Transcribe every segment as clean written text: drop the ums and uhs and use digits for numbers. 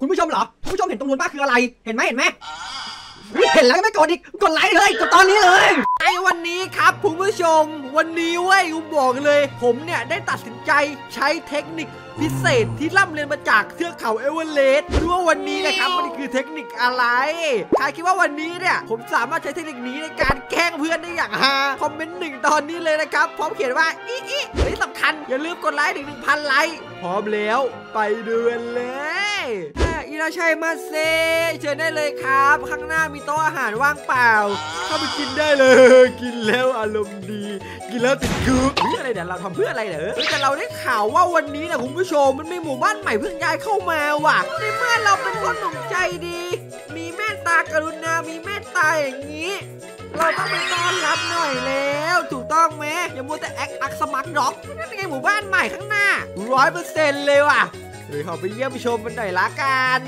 คุณผู้ชมเหรอคุณผู้ชมเห็นตรงนู้นป้าคืออะไรเห็นไหมเห็นไหมเห็นแล้วไม่กดอีกกดไลค์เลยกดตอนนี้เลยในวันนี้ครับคุณผู้ชมวันนี้เว้ยผมบอกเลยผมเนี่ยได้ตัดสินใจใช้เทคนิคพิเศษที่ร่ำเรียนมาจากเทือกเขาเอเวอเรสต์ไม่รู้ว่าวันนี้นะครับมันคือเทคนิคอะไรใครคิดว่าวันนี้เนี่ยผมสามารถใช้เทคนิคนี้ในการแกล้งเพื่อนได้อย่างฮาคอมเมนต์หนึ่งตอนนี้เลยนะครับพร้อมเขียนว่าอีอีที่สำคัญอย่าลืมกดไลค์ถึง 1,000 ไลค์พร้อมแล้วไปดูกันเลยอิราชัยมาเซเชิญได้เลยครับข้างหน้ามีโต๊ะอาหารว่างเปล่าเข้าไปกินได้เลยกินแล้วอารมณ์ดีกินแล้วติดคุกเพื่ออะไรเนี่ยเราทำเพื่ออะไรเหรอแต่เราได้ข่าวว่าวันนี้นะคุณผู้ชมมันมีหมู่บ้านใหม่เพิ่งย้ายเข้ามาว่ะในเมื่อเราเป็นคนหนุ่มใจดีมีแม่ตากรุณามีแม่ตาอย่างนี้เราต้องไปต้อนรับหน่อยแล้วถูกต้องไหมอย่ามัวแต่แอคอักสมักด็อกนั่นไงหมู่บ้านใหม่ข้างหน้า 100% เลยว่ะเดี๋ยวเขาไปเยี่ยมชมมันหน่อยละกัน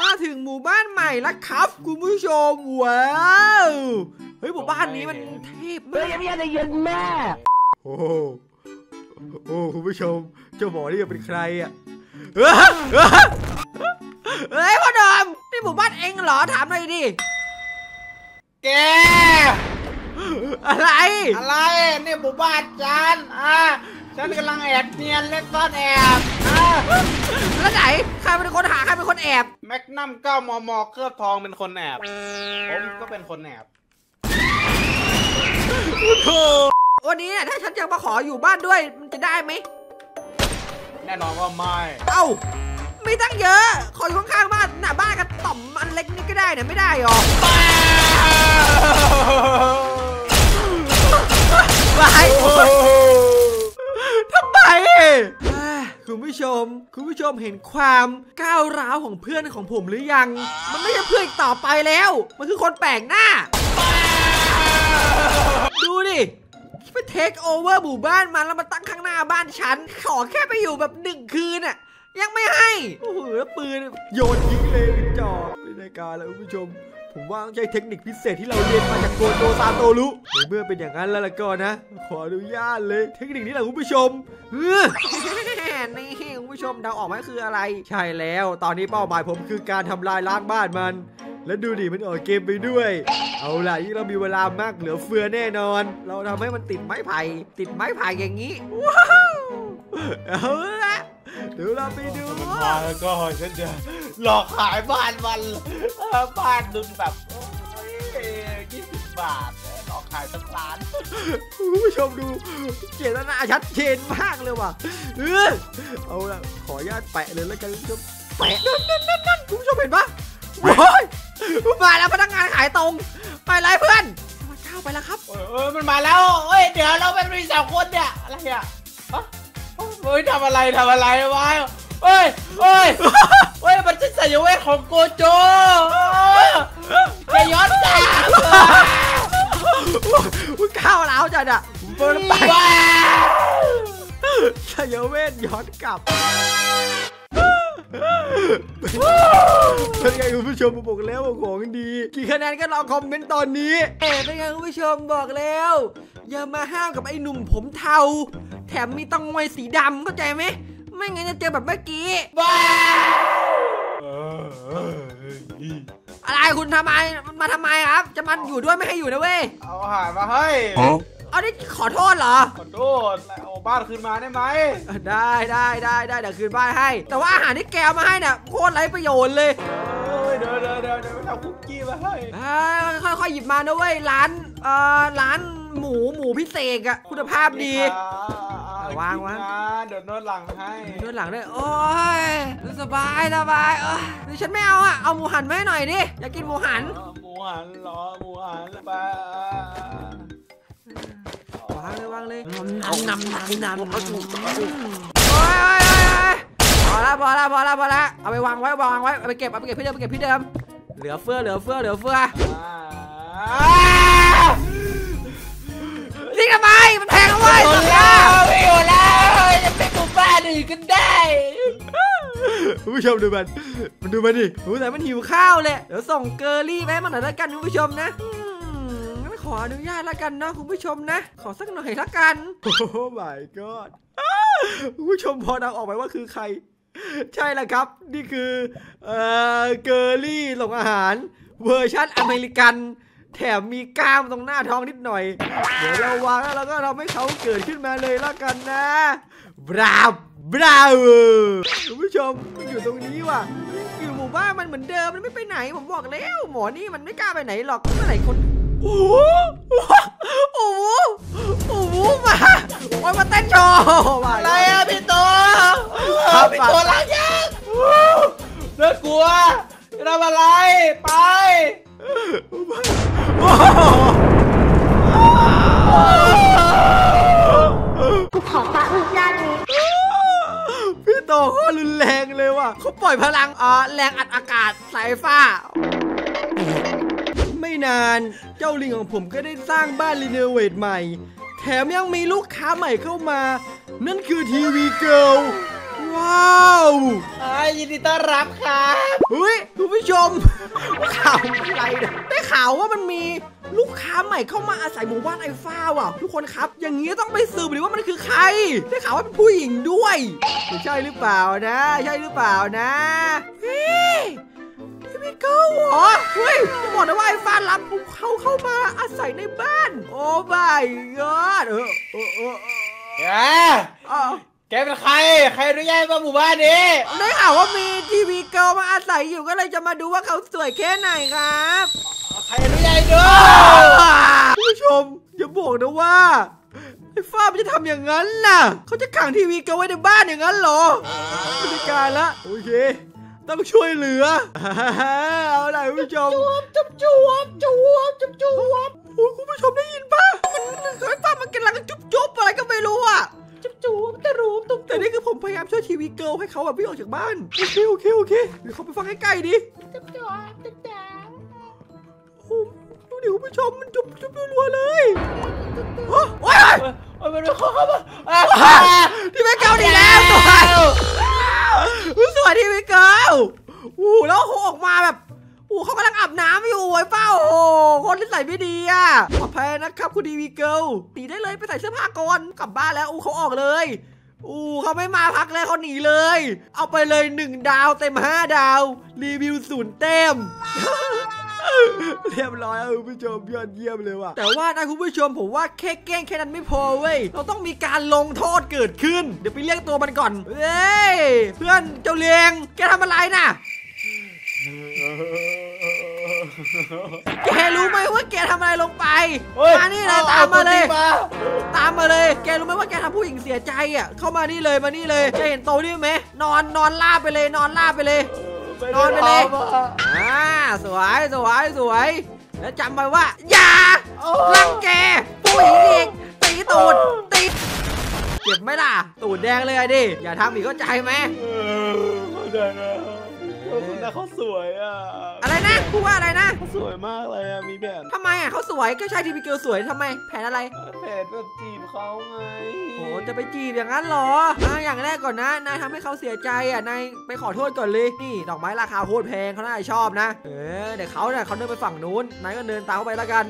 มาถึงหมู่บ้านใหม่แล้วครับคุณผู้ชมว้าวเฮ้ยหมู่บ้านนี้มันเทพมากเยี่ยมเลยเย็นแม่โอ้โอ้คุณผู้ชมเจ้าหมอนี่เป็นใครอ่ะเฮ้ยพ่อดมนี่หมู่บ้านเองเหรอถามหน่อยดิแกอะไรอะไรนี่หมู่บ้านฉันฉันกำลังแอบเนียนเล่นซ่อนแอบแล้วไหนใครเป็นคนหาใครเป็นคนแอบแมกนัม 9 มม เคลือบทองเป็นคนแอบผมก็เป็นคนแอบวันนี้เนี่ยถ้าฉันจะมาขออยู่บ้านด้วยมันจะได้ไหมแน่นอนว่าไม่เอ้าไม่ตั้งเยอะขออยู่ข้างๆบ้านหน้าบ้านกับต่อมมันเล็กนี่ก็ได้เนี่ยไม่ได้หรอไปทำไมคุณผู้ชมเห็นความก้าวร้าวของเพื่อนของผมหรือยังมันไม่ใช่เพื่อนต่อไปแล้วมันคือคนแปลกหน้าดูดิไปเทคโอเวอร์หมู่บ้านมาแล้วมาตั้งข้างหน้าบ้านฉันขอแค่ไปอยู่แบบ1 คืนน่ะยังไม่ให้โอ้โหปืนโยนยิงเลยจอดในการแล้วคุณผู้ชมผมว่าต้องใช้เทคนิคพิเศษที่เราเรียนมาจากโกโตซาโตรุเมื่อเป็นอย่างนั้นแล้วก็นะขออนุญาตเลยเทคนิคนี้แหละคุณผู้ชมนี่คุณผู้ชมเดาออกไหมคืออะไรใช่แล้วตอนนี้เป้าหมายผมคือการทำลายล้างบ้านมันและดูดิมันออกเกมไปด้วยเอาล่ะยิ่งเรามีเวลามากเหลือเฟือแน่นอนเราทำให้มันติดไม้ไผ่อย่างนี้ว้าวเอาล่ะเดี๋ยวเราไปดูแล้วก็ฉันจะหลอกขายบ้านมันบ้านดุนแบบ20 บาทหลอกขายสักล้านผู้ชมดูเจตนาชัดเจนมากเลยว่ะเอาล่ะขออนุญาตแปะเลยแล้วกันคุณผู้ชมแปะนั่นคุณผู้ชมเห็นปะโอ้ยมาแล้วพนักงานขายตรงไปเลยเพื่อนมาเจ้าไปแล้วครับมันมาแล้วเอ้ยเดี๋ยวเราเป็นมี3 คนเนี่ยอะไรเนี่ยเฮ้ยทำอะไรวะเฮ้ยมันจะใส่เวทของโกโจจะย้อนใจข้าวเหลาจัดอะไปใส่เวทย้อนกลับเป็นไงคุณผู้ชมบอกแล้วของดีกี่คะแนนก็ลองคอมเมนต์ตอนนี้เป็นไงคุณผู้ชมบอกแล้วอย่ามาห้ามกับไอ้หนุ่มผมเทาแถมมีต้องมวยสีดำเข้าใจไหมไม่งั้นจะเจอแบบเมื่อกี้อะไรคุณทำไมมาทำไมครับจะมาอยู่ด้วยไม่ให้อยู่นะเว้ยเอาอาหารมาให้เอาได้ขอโทษเหรอขอโทษเอาบ้านคืนมาได้ไหมได้เดี๋ยวคืนบ้านให้แต่ว่าอาหารที่แกมาให้เนี่ยโคตรไร้ประโยชน์เลยเดี๋ยวไปทำคุกกี้มาให้ค่อยๆหยิบมานะเว้ยร้านหมูพิเศษอะคุณภาพดีวางเดี๋ยวนวดหลังให้นวดหลังด้วยโอ้ยสบายดิฉันไม่เอาอะเอาหมูหันมาให้หน่อยดิอยากกินหมูหันหมูหันไปวางเลยโอ้ยพอละเอาไปวางไว้เอาไปเก็บพี่เดิมเหลือเฟือนี่ทำไมมันแพงเอาไว้ไม่อยู่แล้วจะเป็นกูบ้าดิกันได้คุณผู้ชมดูมันดิโอ้แต่มันหิวข้าวเลยเดี๋ยวส่งเกอรี่ไปมันหน่อยละกันคุณผู้ชมนะขออนุญาตละกันนะคุณผู้ชมนะขอสักหน่อยละกันโอ้ my god คุณผู้ชมพอเดาออกไหมว่าคือใคร ใช่แล้วครับนี่คือเกอรี่หลงอาหารเวอร์ชันอเมริกันแถมมีกล้ามตรงหน้าท้องนิดหน่อยเดี๋ยวเราวางแล้วเราก็ทำให้เขาเกิดขึ้นมาเลยละกันนะบราบบราบคุณผู้ชมมันอยู่ตรงนี้ว่ะอยู่หมู่บ้านมันเหมือนเดิมมันไม่ไปไหนผมบอกแล้วหมอนี่มันไม่กล้าไปไหนหรอกเมื่อไหร่คนโอ้โหโอ้โหโอ้โหมาโอ้ยมาเต้นโชว์อะไรอะพี่โตพี่โตรักยังเลิกกลัวจะทำอะไรไปกูขอปะอึกด้านนี้พี่โตโคตรรุนแรงเลยว่ะเขาปล่อยพลังแรงอัดอากาศสายฟ้าไม่นานเจ้าลิงของผมก็ได้สร้างบ้านรีโนเวทใหม่แถมยังมีลูกค้าใหม่เข้ามานั่นคือทีวีเกิร์ลว้าวยินดีต้อนรับครับเฮ้ยคุณผู้ชมข่าวอะไรเนี่ยได้ข่าวว่ามันมีลูกค้าใหม่เข้ามาอาศัยหมู่บ้านไอฟ้าว่ะทุกคนครับอย่างนี้ต้องไปสืบหรือว่ามันคือใครได้ข่าวว่าเป็นผู้หญิงด้วยใช่หรือเปล่านะใช่หรือเปล่านะเฮ้ยพี่เก้าเหรอเฮ้ยบอกนะว่าไอฟ้ารับเขาเข้ามาอาศัยในบ้านโอ้ไม่ยอดแกเป็นใครใครอนุญาตมาหมู่บ้านนี้ได้ข่าวว่ามีทีวีเกิร์ลมาอาศัยอยู่ก็เลยจะมาดูว่าเขาสวยแค่ไหนครับใครอนุญาตด้วยคุณผู้ชมอย่าบอกนะว่าไอ้ฟ้ามันจะทำอย่างนั้นล่ะเขาจะขังทีวีเกิร์ลไว้ในบ้านอย่างนั้นเหรอไม่ได้การละโอเคต้องช่วยเหลือเอาล่ะคุณผู้ชมจุ๊บโอ้คุณผู้ชมได้ยินปะมันไอ้ฟ้ามันกำลังจุ๊บอะไรก็ไม่รู้อ่ะจูบแต่รูปแต่นี่คือผมพยายามช่วยทีวีเกิร์ลให้เขาแบบวิ่งออกจากบ้านโอเคเดี๋ยวเขาไปฟังใกล้ๆดิจับจอดจับจานโอ้ดูดิคุณผู้ชมมันจุบรัวๆเลยโอ้โหมันเข้ามาทีวีเกิร์ลดีแล้วสวยทีวีเกิร์ลโอ้แล้วเขาออกมาแบบโอ้เขากำลังอาบน้ำอยู่ไอ้เป้าโอ้คนที่ใส่ไม่ดีอ่ะขอแพ้นะครับคุณดีวีเกิลหนีได้เลยไปใส่เสื้อผ้าก่อนกลับบ้านแล้วอู้เขาออกเลยอู้เขาไม่มาพักแล้วเขาหนีเลยเอาไปเลย1ดาวเต็ม5ดาวรีวิว0เต็ม เรียบร้อยแล้วคุณผู้ชมยอดเยี่ยมเลยว่ะแต่ว่านะคุณผู้ชมผมว่าแค่แกล้งแค่นั้นไม่พอเว้ยเราต้องมีการลงโทษเกิดขึ้นเดี๋ยวไปเรียกตัวมันก่อนเฮ้ยเพื่อนเจ้าเลียงแกทำอะไรน่ะแกรู้ไหมว่าแกทำอะไรลงไปมานี่เลยตามมาเลยแกรู้ไหมว่าแกทำผู้หญิงเสียใจอ่ะเข้ามานี่เลยแกเห็นโตนี่ไหมนอนลาบไปเลยนอนลาบไปเลยสวยแล้วจำไว้ว่าอย่ารังแกผู้หญิงอีกตีตูดตีเจ็บไหมล่ะตูดแดงเลยดิอย่าทำอีกเข้าใจไหมเข้าใจนะคุณนะเขาสวยอ่ะอะไรนะพูดว่าอะไรนะเขาสวยมากเลยอ่ะมีแผนทำไมอ่ะเขาสวยก็ใช่ทีวีเกิร์ลสวยทำไมแผนอะไรแผนแบบจีบเขาไงโอ้จะไปจีบอย่างนั้นหรออย่างแรกก่อนนะนายทำให้เขาเสียใจอ่ะนายไปขอโทษก่อนเลยนี่ดอกไม้ราคาโคตรแพงเขาน่าจะชอบนะเดี๋ยวเขาเดินไปฝั่งนู้นนายก็เดินตามเขาไปแล้วกัน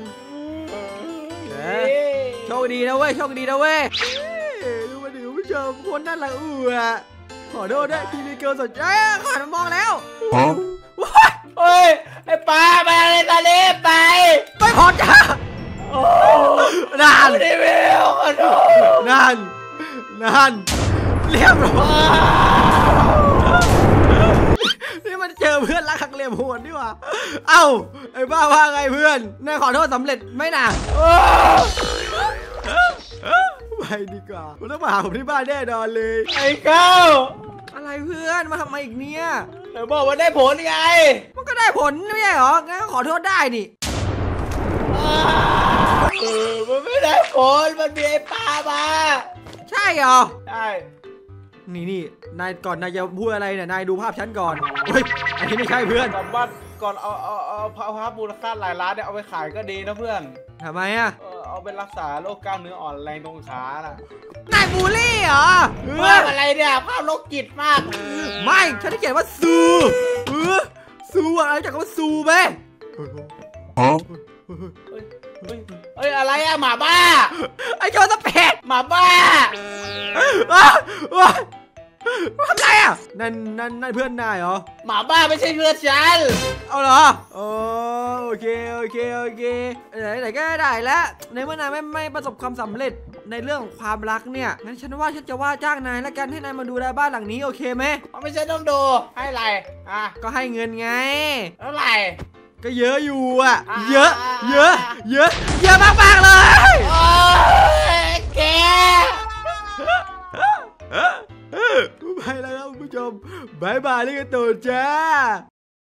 โชคดีนะเว้ยดูมาดิคุณผู้ชมคนนั่นละขอโทษด้วยทีวีเกิร์ลสนใจขอมองแล้วโอ้ยไอ้ป้าไปอะไรตาเล็บไปขอจ้านั่นเรียบร้อยนี่มันเจอเพื่อนรักขักเรียบโหดดีกว่าเอ้าไอ้ป้าว่าไงเพื่อนนายขอโทษสำเร็จไม่น่ะไปดีกว่ามันต้องมาหาผมที่บ้านแน่นอนเลยไอ้เก้าอะไรเพื่อนมาทำไมอีกเนี่ยแต่บอกว่าได้ผลไงมันก็ได้ผลไม่ใช่หรองั้นก็ขอโทษได้นี่มันไม่ได้ผลมันมีไอ้ปลามาใช่หรอใช่นี่นายก่อนนายจะพูดอะไรเนี่ยนายดูภาพฉันก่อนเฮ้ยอันนี้ไม่ใช่เพื่อนกลับบ้านก่อนเอาภาพมูลค่าหลายล้านเนี่ยเอาไปขายก็ดีนะเพื่อนทำไมอ่ะเอาเป็นรักษาโรคกล้ามเนื้ออ่อนแรงตรงขาน่ะนายบูลลี่เหรอภาพอะไรเนี่ยภาพโรคจิตมากไม่ฉันได้เขียนว่าซูซูอะไรจากคำว่าซูไหมเฮ้ยอะไรอะหมาบ้าไอ้โจรสเปดหมาบ้า ทำไรอ่ะนั่นเพื่อนนายเหรอหมาบ้าไม่ใช่เพื่อนฉันเอาเหรอโอเคไหนก็ได้แล้วในเมื่อนายไม่ประสบความสำเร็จในเรื่องของความรักเนี่ยงั้นฉันว่าฉันจะว่าจ้างนายแล้วกันให้นายมาดูแลบ้านหลังนี้โอเคไหมไม่ใช่ต้องดูให้อะไรอ่ะก็ให้เงินไงเท่าไหร่ก็เยอะอยู่อ่ะเยอะมากๆเลยโอ้ยแกไปแล้วครับคุณผู้ชมบายบายลิกาโตะจ้า